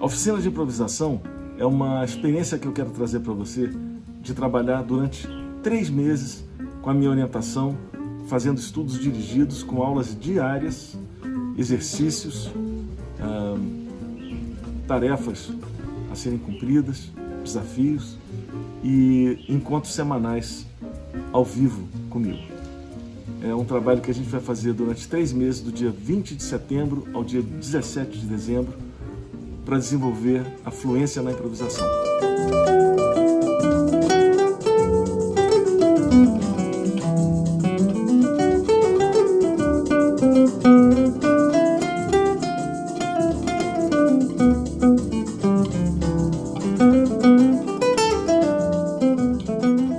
A oficina de improvisação é uma experiência que eu quero trazer para você de trabalhar durante 3 meses com a minha orientação, fazendo estudos dirigidos com aulas diárias, exercícios, tarefas a serem cumpridas, desafios e encontros semanais ao vivo comigo. É um trabalho que a gente vai fazer durante 3 meses, do dia 20 de setembro ao dia 17 de dezembro, para desenvolver a fluência na improvisação.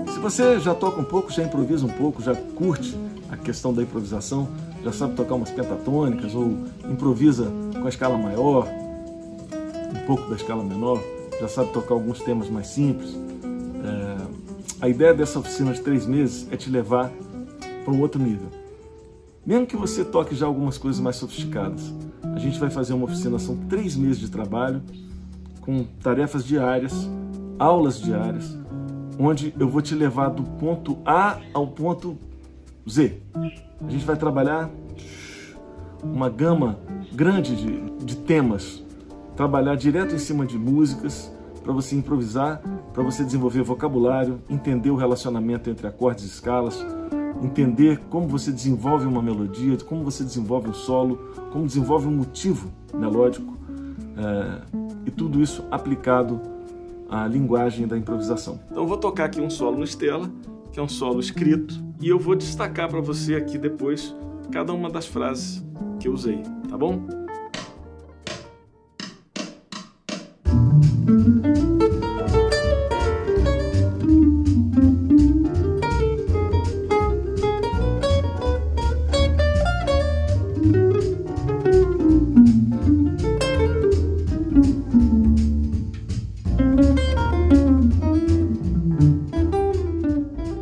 Se você já toca um pouco, já improvisa um pouco, já curte a questão da improvisação, já sabe tocar umas pentatônicas ou improvisa com a escala maior, um pouco da escala menor, já sabe tocar alguns temas mais simples. A ideia dessa oficina de 3 meses é te levar para um outro nível. Mesmo que você toque já algumas coisas mais sofisticadas, a gente vai fazer uma oficina, são 3 meses de trabalho, com tarefas diárias, aulas diárias, onde eu vou te levar do ponto A ao ponto Z. A gente vai trabalhar uma gama grande de temas, trabalhar direto em cima de músicas, para você improvisar, para você desenvolver vocabulário, entender o relacionamento entre acordes e escalas, entender como você desenvolve uma melodia, como você desenvolve um solo, como desenvolve um motivo melódico, e tudo isso aplicado à linguagem da improvisação. Então eu vou tocar aqui um solo no Stella, que é um solo escrito, e eu vou destacar para você aqui depois cada uma das frases que eu usei, tá bom?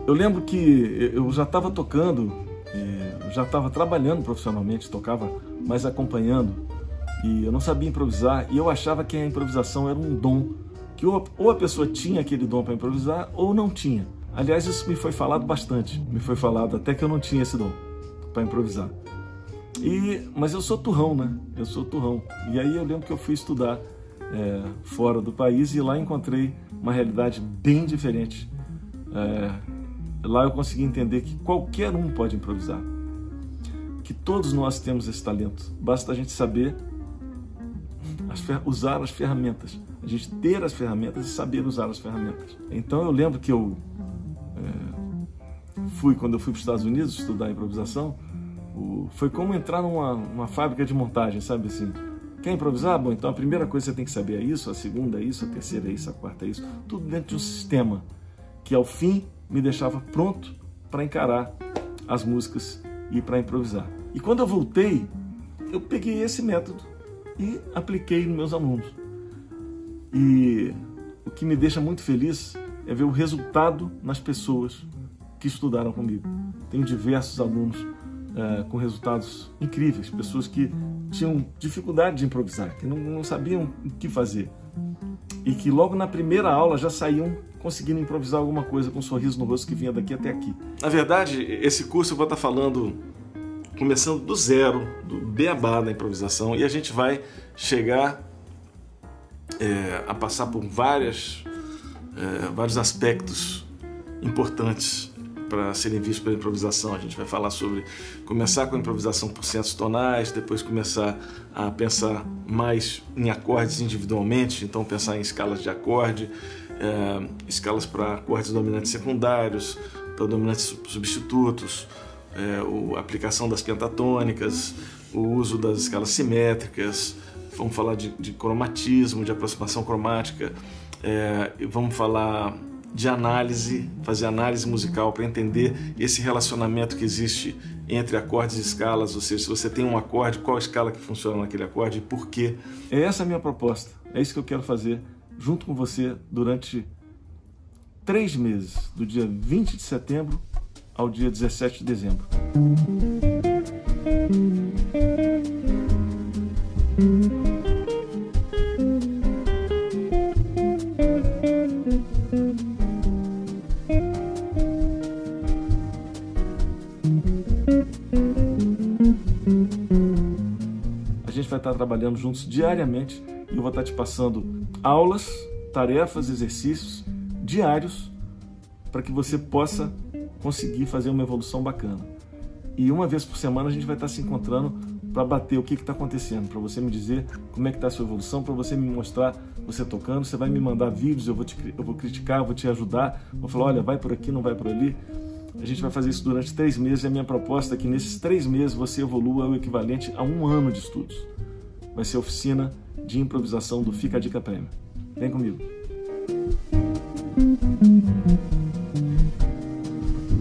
Eu lembro que eu já estava tocando, eu já estava trabalhando profissionalmente, tocava, mas acompanhando, e eu não sabia improvisar, e eu achava que a improvisação era um dom, que ou a pessoa tinha aquele dom para improvisar, ou não tinha. Aliás, isso me foi falado bastante, me foi falado até que eu não tinha esse dom para improvisar. Mas eu sou turrão, né? Eu sou turrão. E aí eu lembro que eu fui estudar fora do país, e lá encontrei uma realidade bem diferente. Lá eu consegui entender que qualquer um pode improvisar, que todos nós temos esse talento, basta a gente saber usar as ferramentas, a gente ter as ferramentas e saber usar as ferramentas. Então eu lembro que eu quando eu fui para os Estados Unidos estudar improvisação, foi como entrar numa fábrica de montagem, sabe assim? Quer improvisar? Bom, então a primeira coisa que você tem que saber é isso, a segunda é isso, a terceira é isso, a quarta é isso, tudo dentro de um sistema que ao fim me deixava pronto para encarar as músicas e para improvisar. E quando eu voltei, eu peguei esse método e apliquei nos meus alunos. E o que me deixa muito feliz é ver o resultado nas pessoas que estudaram comigo. Tenho diversos alunos com resultados incríveis, pessoas que tinham dificuldade de improvisar, que não sabiam o que fazer, e que logo na primeira aula já saíam conseguindo improvisar alguma coisa com um sorriso no rosto que vinha daqui até aqui. Na verdade, esse curso eu vou estar falando, começando do zero, do beabá da improvisação, e a gente vai chegar a passar por vários aspectos importantes para serem vistos pela improvisação. A gente vai falar sobre começar com a improvisação por centos tonais, depois começar a pensar mais em acordes individualmente, então pensar em escalas de acorde, escalas para acordes dominantes secundários, para dominantes substitutos, a aplicação das pentatônicas, o uso das escalas simétricas, vamos falar de cromatismo, de aproximação cromática, vamos falar de análise, fazer análise musical para entender esse relacionamento que existe entre acordes e escalas, ou seja, se você tem um acorde, qual a escala que funciona naquele acorde e por quê. É essa a minha proposta, é isso que eu quero fazer junto com você durante 3 meses, do dia 20 de setembro ao dia 17 de dezembro. vai estar trabalhando juntos diariamente e eu vou estar te passando aulas, tarefas, exercícios diários para que você possa conseguir fazer uma evolução bacana. E uma vez por semana a gente vai estar se encontrando para bater o que está acontecendo, para você me dizer como é que está a sua evolução, para você me mostrar você tocando, você vai me mandar vídeos, eu vou criticar, vou te ajudar, vou falar, olha, vai por aqui, não vai por ali. A gente vai fazer isso durante 3 meses e a minha proposta é que nesses 3 meses você evolua o equivalente a 1 ano de estudos. Vai ser a oficina de improvisação do Fica a Dica Premium. Vem comigo.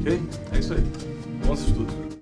Ok? É isso aí. Bons estudos.